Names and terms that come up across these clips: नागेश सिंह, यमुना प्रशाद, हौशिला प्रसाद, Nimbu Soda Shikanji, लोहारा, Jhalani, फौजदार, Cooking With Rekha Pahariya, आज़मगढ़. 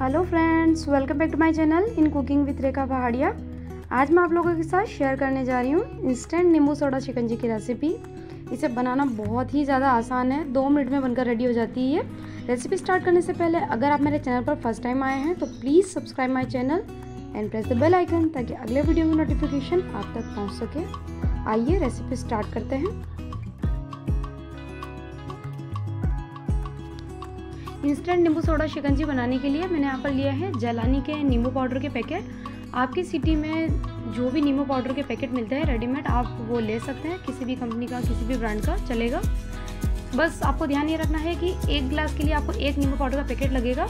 Hello friends, welcome back to my channel in cooking with Rekha पहाड़िया। आज मैं आप लोगों के साथ शेयर करने जा रही हूँ इंस्टेंट नींबू सोडा शिकंजी की रेसिपी। इसे बनाना बहुत ही ज़्यादा आसान है, 2 मिनट में बनकर रेडी हो जाती है। रेसिपी स्टार्ट करने से पहले अगर आप मेरे चैनल पर फर्स्ट टाइम आए हैं तो please subscribe my channel and press the bell icon ताकि अगले वीडियो में नोटिफिकेशन आप तक पहुँच सके। आइए रेसिपी स्टार्ट करते हैं। इंस्टेंट नींबू सोडा शिकंजी बनाने के लिए मैंने यहाँ पर लिया है जलानी के नींबू पाउडर के पैकेट। आपकी सिटी में जो भी नींबू पाउडर के पैकेट मिलते हैं रेडीमेड, आप वो ले सकते हैं, किसी भी कंपनी का किसी भी ब्रांड का चलेगा। बस आपको ध्यान ये रखना है कि एक गिलास के लिए आपको एक नींबू पाउडर का पैकेट लगेगा।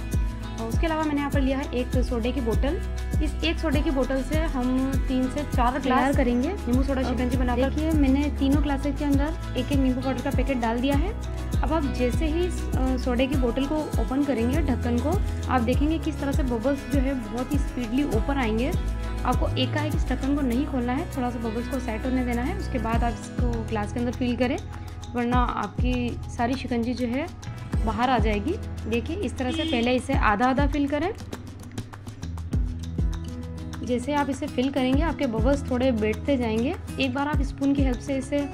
और उसके अलावा मैंने यहाँ पर लिया है एक सोडे की बोतल। इस एक सोडे की बोतल से हम 3 से 4 गिलास करेंगे नींबू सोडा शिकंजी बनाकर। देखिए मैंने तीनों ग्लासेस के अंदर एक एक नींबू पाउडर का पैकेट डाल दिया है। अब आप जैसे ही सोडे की बोतल को ओपन करेंगे ढक्कन को, आप देखेंगे किस तरह से बबल्स जो है बहुत ही स्पीडली ऊपर आएंगे। आपको एकाएक इस ढक्कन को नहीं खोलना है, थोड़ा सा बबल्स को सेट होने देना है, उसके बाद आप इसको ग्लास के अंदर फिल करें, वरना आपकी सारी शिकंजी जो है बाहर आ जाएगी। देखिए इस तरह से पहले इसे आधा आधा फिल करें। जैसे आप इसे फिल करेंगे आपके बबल्स थोड़े बैठते जाएंगे। एक बार आप स्पून की हेल्प से इसे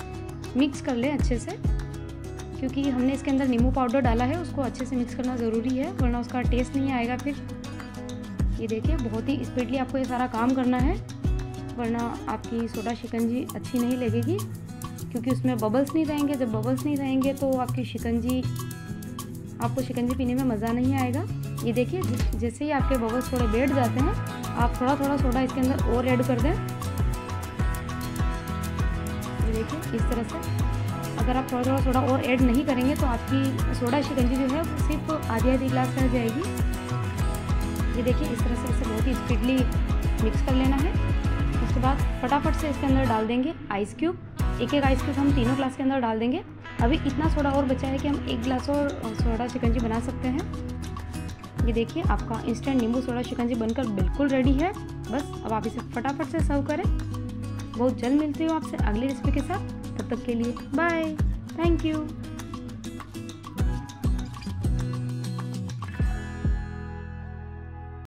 मिक्स कर लें अच्छे से, क्योंकि हमने इसके अंदर नींबू पाउडर डाला है, उसको अच्छे से मिक्स करना ज़रूरी है वरना उसका टेस्ट नहीं आएगा फिर। ये देखिए बहुत ही स्पीडली आपको ये सारा काम करना है, वरना आपकी सोडा शिकंजी अच्छी नहीं लगेगी, क्योंकि उसमें बबल्स नहीं रहेंगे। जब बबल्स नहीं रहेंगे तो आपकी शिकंजी, आपको शिकंजी पीने में मज़ा नहीं आएगा। ये देखिए जैसे ही आपके बबल्स थोड़े बैठ जाते हैं, आप थोड़ा थोड़ा सोडा इसके अंदर और ऐड कर दें। ये देखिए इस तरह से। अगर आप थोड़ा थोड़ा सोडा और ऐड नहीं करेंगे तो आपकी सोडा शिकंजी जो है वो सिर्फ आधी आधी गिलास रह जाएगी। ये देखिए इस तरह से इसे बहुत ही स्पीडली मिक्स कर लेना है। उसके बाद फटाफट से इसके अंदर डाल देंगे आइस क्यूब। एक एक आइस क्यूब हम तीनों ग्लास के अंदर डाल देंगे। अभी इतना सोडा और बचा है कि हम एक गिलास और सोडा शिकंजी बना सकते हैं। ये देखिए आपका इंस्टेंट नींबू सोडा शिकंजी बनकर बिल्कुल रेडी है। बस अब आप इसे फटाफट से सर्व करें। बहुत जल्द मिलती हूँ आपसे अगली रेसिपी के साथ, तब तक के लिए बाय, थैंक यू।